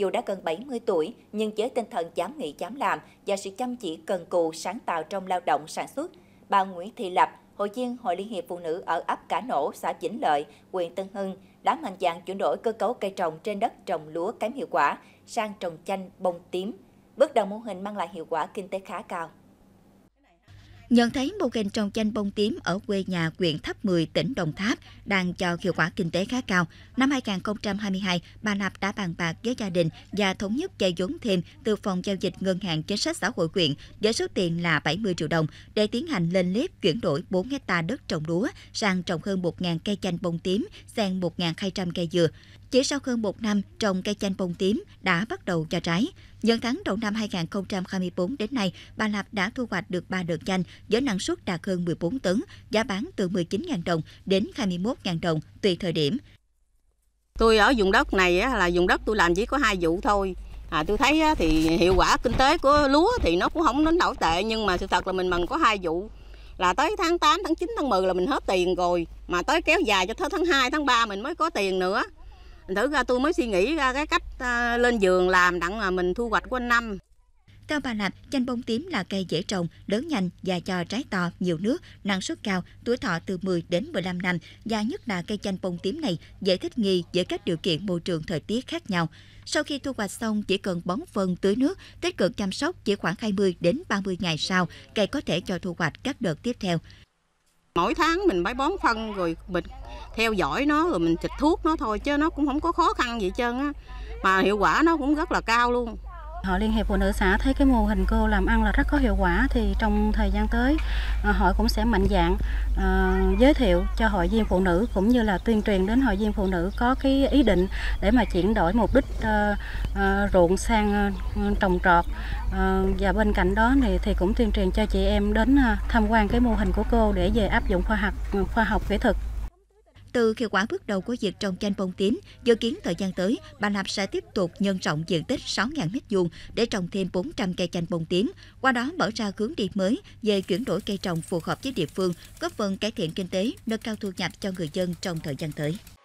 Dù đã gần 70 tuổi, nhưng với tinh thần dám nghĩ dám làm và sự chăm chỉ cần cù sáng tạo trong lao động sản xuất, bà Nguyễn Thị Lập, hội viên Hội Liên hiệp Phụ nữ ở ấp Cả Nổ, xã Vĩnh Lợi, huyện Tân Hưng, đã mạnh dạn chuyển đổi cơ cấu cây trồng trên đất trồng lúa kém hiệu quả sang trồng chanh, bông tím. Bước đầu mô hình mang lại hiệu quả kinh tế khá cao. Nhận thấy mô hình trồng chanh bông tím ở quê nhà huyện Tháp Mười, tỉnh Đồng Tháp đang cho hiệu quả kinh tế khá cao, năm 2022, bà Lập đã bàn bạc với gia đình và thống nhất vay vốn thêm từ phòng giao dịch Ngân hàng Chính sách Xã hội huyện với số tiền là 70 triệu đồng để tiến hành lên lớp chuyển đổi 4 hectare đất trồng lúa sang trồng hơn 1.000 cây chanh bông tím, xen 1.200 cây dừa. Chỉ sau hơn 1 năm, trồng cây chanh bông tím đã bắt đầu cho trái. Những tháng đầu năm 2024 đến nay, bà Lập đã thu hoạch được 3 đợt chanh với năng suất đạt hơn 14 tấn, giá bán từ 19.000 đồng đến 21.000 đồng tùy thời điểm. Tôi ở vùng đất này là vùng đất tôi làm chỉ có 2 vụ thôi. Tôi thấy thì hiệu quả kinh tế của lúa thì nó cũng không đến nổi tệ, nhưng mà sự thật là mình bằng có 2 vụ. Là tới tháng 8, tháng 9, tháng 10 là mình hết tiền rồi, mà tới kéo dài cho tới tháng 2, tháng 3 mình mới có tiền nữa. Thử ra tôi mới suy nghĩ ra cái cách lên vườn làm đặng mà mình thu hoạch quanh năm. Theo bà Lập, chanh bông tím là cây dễ trồng, lớn nhanh và cho trái to, nhiều nước, năng suất cao, tuổi thọ từ 10 đến 15 năm. Và nhất là cây chanh bông tím này dễ thích nghi với các điều kiện môi trường thời tiết khác nhau. Sau khi thu hoạch xong, chỉ cần bón phân, tưới nước, tích cực chăm sóc, chỉ khoảng 20 đến 30 ngày sau, cây có thể cho thu hoạch các đợt tiếp theo. Mỗi tháng mình phải bón phân rồi mình theo dõi nó rồi mình xịt thuốc nó thôi, chứ nó cũng không có khó khăn gì hết trơn á, mà hiệu quả nó cũng rất là cao luôn. Hội Liên hiệp Phụ nữ xã thấy cái mô hình cô làm ăn là rất có hiệu quả, thì trong thời gian tới hội cũng sẽ mạnh dạn giới thiệu cho hội viên phụ nữ cũng như là tuyên truyền đến hội viên phụ nữ có cái ý định để mà chuyển đổi mục đích ruộng sang trồng trọt, và bên cạnh đó thì cũng tuyên truyền cho chị em đến tham quan cái mô hình của cô để về áp dụng khoa học kỹ thuật. Từ hiệu quả bước đầu của việc trồng chanh bông tím, dự kiến thời gian tới, bà Lập sẽ tiếp tục nhân rộng diện tích 6.000 m² để trồng thêm 400 cây chanh bông tím, qua đó mở ra hướng đi mới về chuyển đổi cây trồng phù hợp với địa phương, góp phần cải thiện kinh tế, nâng cao thu nhập cho người dân trong thời gian tới.